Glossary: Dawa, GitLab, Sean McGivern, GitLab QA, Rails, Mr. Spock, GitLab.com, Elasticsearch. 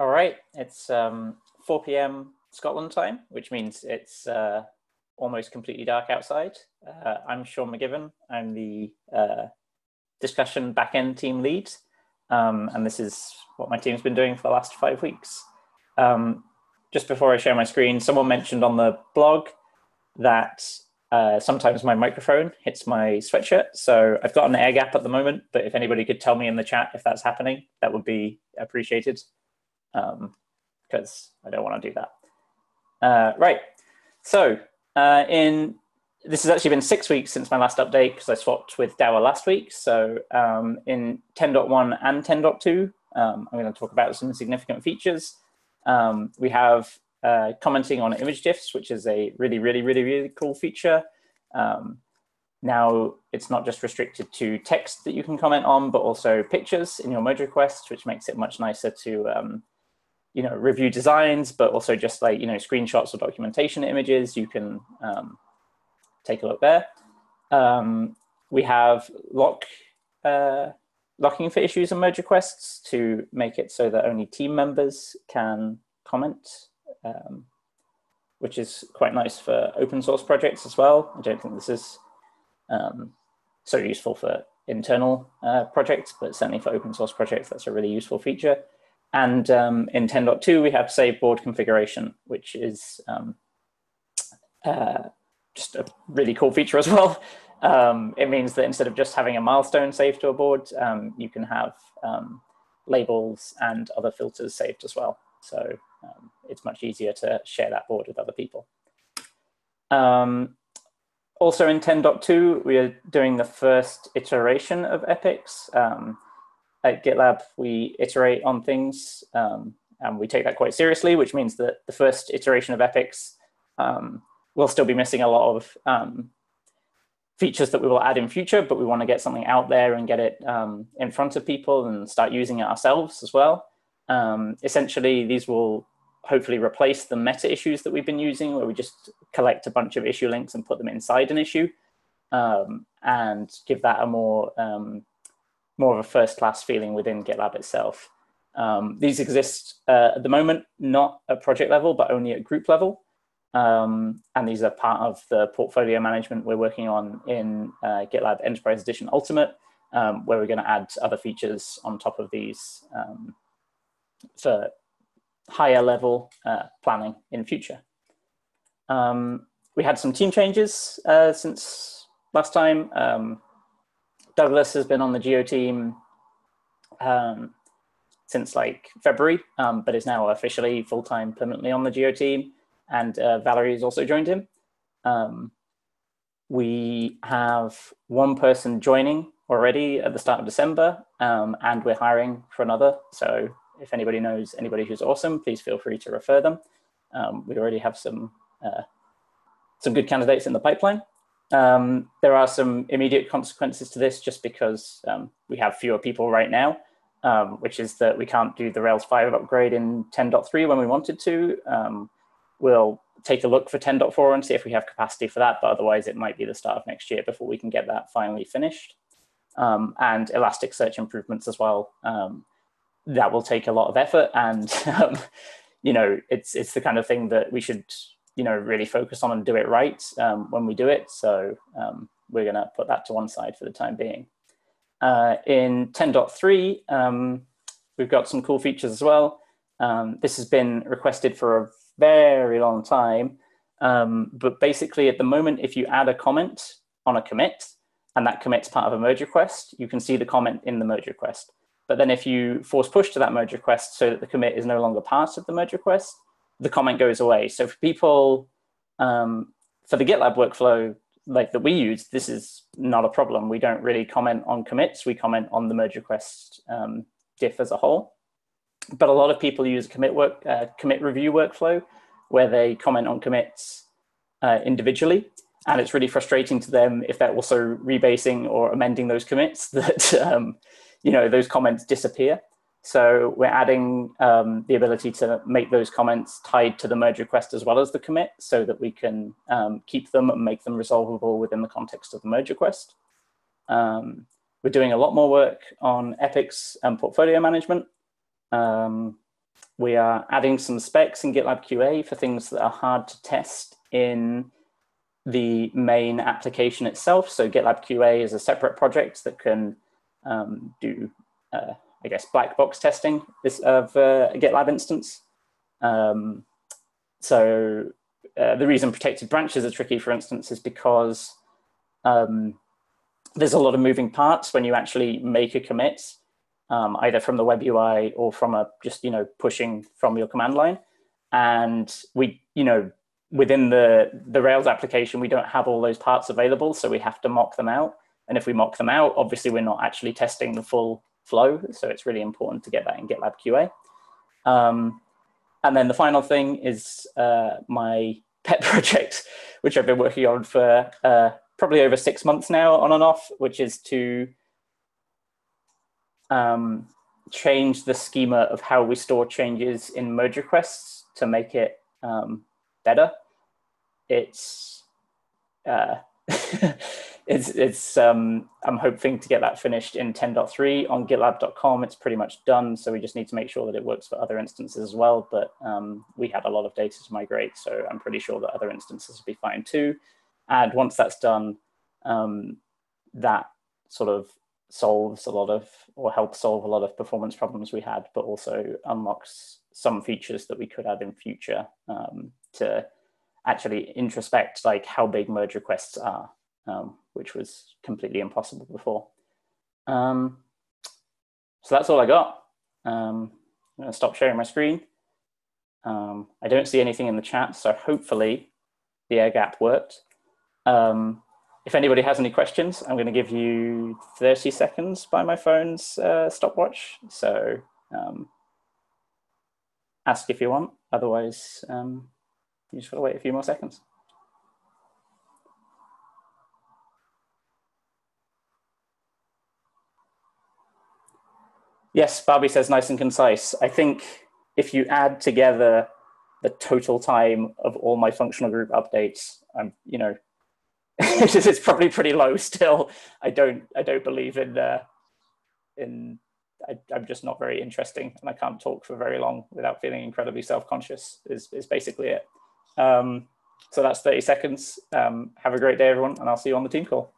All right, it's 4 p.m. Scotland time, which means it's almost completely dark outside. I'm Sean McGivern. I'm the discussion backend team lead, and this is what my team's been doing for the last 5 weeks. Just before I share my screen, someone mentioned on the blog that sometimes my microphone hits my sweatshirt, so I've got an air gap at the moment, but if anybody could tell me in the chat if that's happening, that would be appreciated, because I don't want to do that. Right, so this has actually been 6 weeks since my last update because I swapped with Dawa last week, so in 10.1 and 10.2, I'm going to talk about some significant features. We have commenting on image diffs, which is a really cool feature. Now it's not just restricted to text that you can comment on, but also pictures in your merge requests, which makes it much nicer to you know, review designs, but also just like, you know, screenshots or documentation images. You can take a look there. We have locking for issues and merge requests to make it so that only team members can comment, which is quite nice for open source projects as well. I don't think this is so useful for internal projects, but certainly for open source projects, that's a really useful feature. And in 10.2, we have save board configuration, which is just a really cool feature as well. It means that instead of just having a milestone saved to a board, you can have labels and other filters saved as well. So it's much easier to share that board with other people. Also in 10.2, we are doing the first iteration of epics. At GitLab, we iterate on things and we take that quite seriously, which means that the first iteration of epics will still be missing a lot of features that we will add in future, but we want to get something out there and get it in front of people and start using it ourselves as well. Essentially, these will hopefully replace the meta issues that we've been using, where we just collect a bunch of issue links and put them inside an issue, and give that a more of a first-class feeling within GitLab itself. These exist at the moment, not at project level, but only at group level. And these are part of the portfolio management we're working on in GitLab Enterprise Edition Ultimate, where we're going to add other features on top of these for higher level planning in future. We had some team changes since last time. Douglas has been on the Geo team since like February, but is now officially full-time permanently on the Geo team. And Valerie has also joined him. We have one person joining already at the start of December, and we're hiring for another. So if anybody knows anybody who's awesome, please feel free to refer them. We already have some good candidates in the pipeline. There are some immediate consequences to this just because we have fewer people right now, which is that we can't do the Rails 5 upgrade in 10.3 when we wanted to. We'll take a look for 10.4 and see if we have capacity for that, but otherwise it might be the start of next year before we can get that finally finished. And Elasticsearch improvements as well. That will take a lot of effort, and you know, it's the kind of thing that we should, you know, really focus on and do it right when we do it. So we're going to put that to one side for the time being. In 10.3, we've got some cool features as well. This has been requested for a very long time, but basically at the moment, if you add a comment on a commit and that commit's part of a merge request, you can see the comment in the merge request. But then if you force push to that merge request so that the commit is no longer part of the merge request, the comment goes away. So for people, for the GitLab workflow like that we use, this is not a problem. We don't really comment on commits. We comment on the merge request diff as a whole. But a lot of people use commit review workflow where they comment on commits individually. And it's really frustrating to them if they're also rebasing or amending those commits that, you know, those comments disappear. So we're adding the ability to make those comments tied to the merge request as well as the commit so that we can keep them and make them resolvable within the context of the merge request. We're doing a lot more work on epics and portfolio management. We are adding some specs in GitLab QA for things that are hard to test in the main application itself. So GitLab QA is a separate project that can do, I guess, black box testing of a GitLab instance. The reason protected branches are tricky, for instance, is because there's a lot of moving parts when you actually make a commit, either from the web UI or from a pushing from your command line. And we, within the Rails application, we don't have all those parts available, so we have to mock them out. And if we mock them out, obviously we're not actually testing the full flow. So it's really important to get that in GitLab QA. And then the final thing is my pet project, which I've been working on for probably over 6 months now, on and off, which is to change the schema of how we store changes in merge requests to make it better. It's I'm hoping to get that finished in 10.3 on GitLab.com. It's pretty much done, so we just need to make sure that it works for other instances as well. But we had a lot of data to migrate, so I'm pretty sure that other instances will be fine too. And once that's done, that sort of solves a lot of, or helps solve a lot of performance problems we had, but also unlocks some features that we could add in future to actually introspect like how big merge requests are, which was completely impossible before. So that's all I got. I'm gonna stop sharing my screen. I don't see anything in the chat, so hopefully the air gap worked. If anybody has any questions, I'm gonna give you 30 seconds by my phone's stopwatch. So ask if you want, otherwise you just gotta wait a few more seconds. Yes, Barbie says nice and concise. I think if you add together the total time of all my functional group updates, I'm, it's probably pretty low still. I don't believe I'm just not very interesting, and I can't talk for very long without feeling incredibly self-conscious is basically it. So that's 30 seconds. Have a great day, everyone, and I'll see you on the team call.